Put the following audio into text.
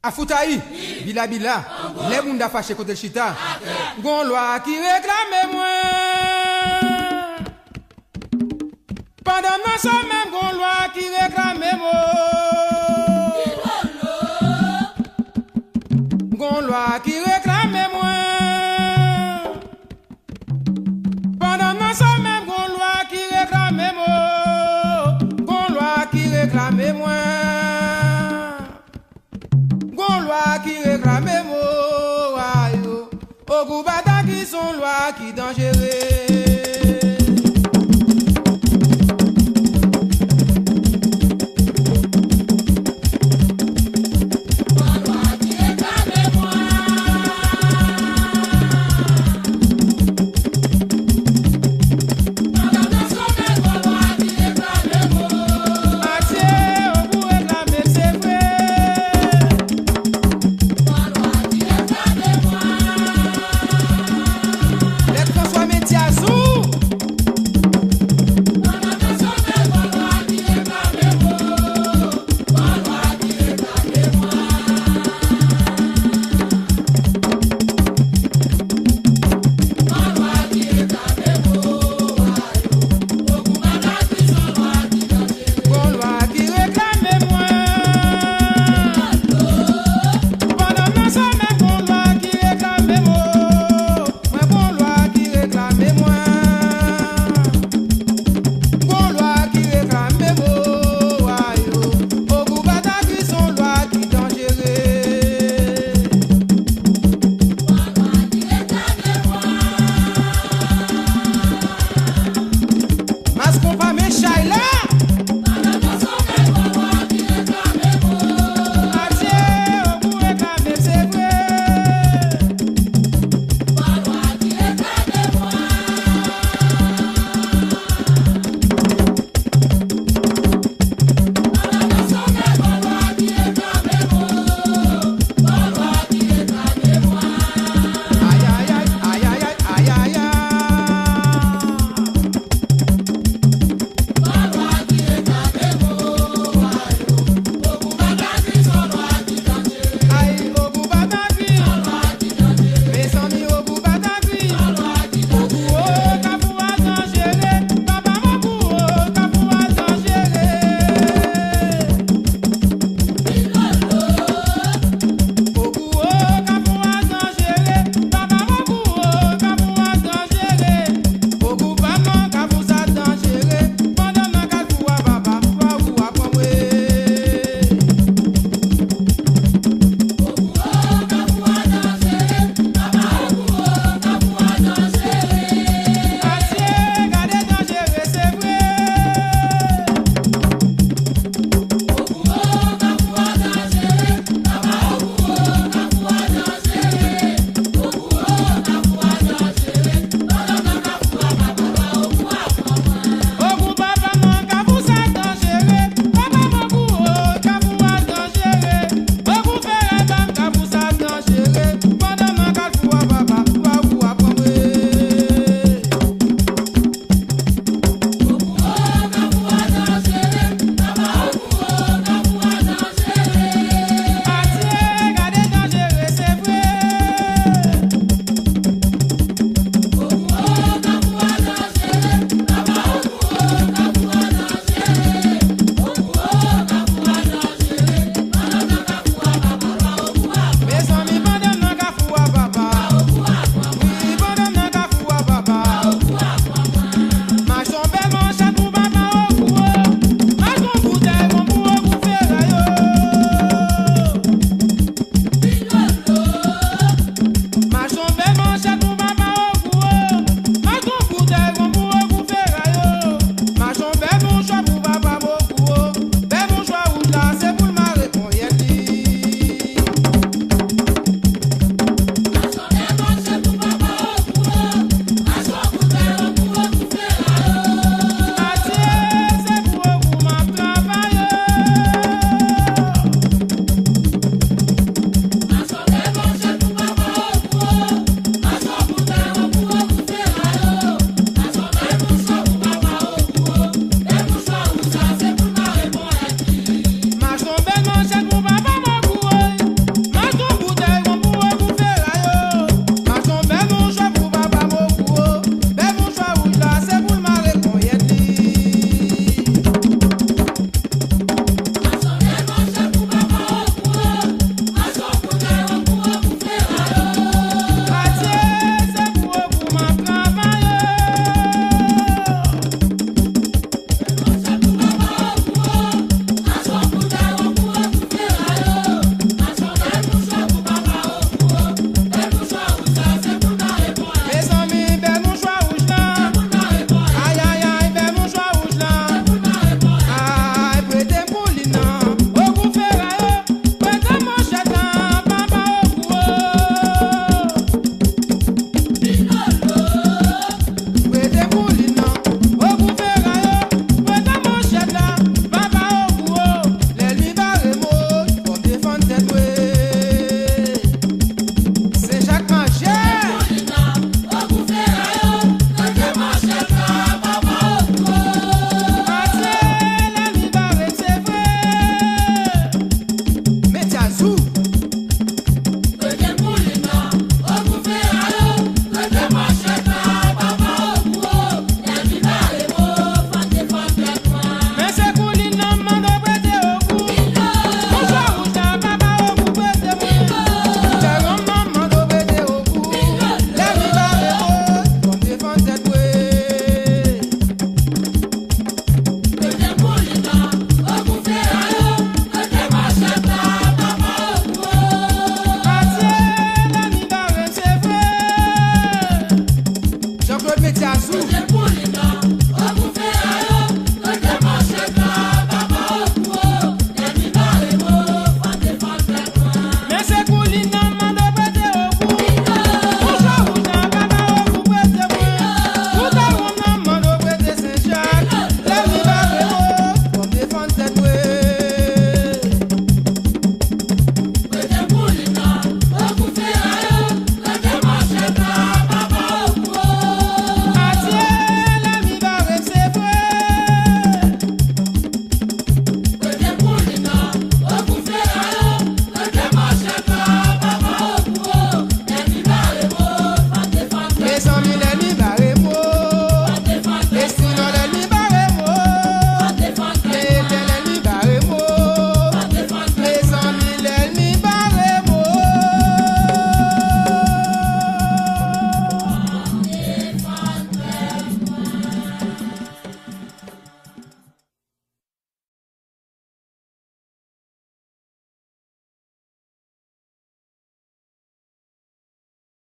Afoutaï, bila bila, les mounda fâché côté chita. Gon Loa qui réclame moi. Pendant ma semaine, Gon Loa qui réclame moi. Gon Loa qui réclame moi. Pendant ma semaine, Gon Loa qui réclame moi. Gon Loa qui réclame moi. Loi qui réclame moi, oh, goubata qui sont loi qui dangereux.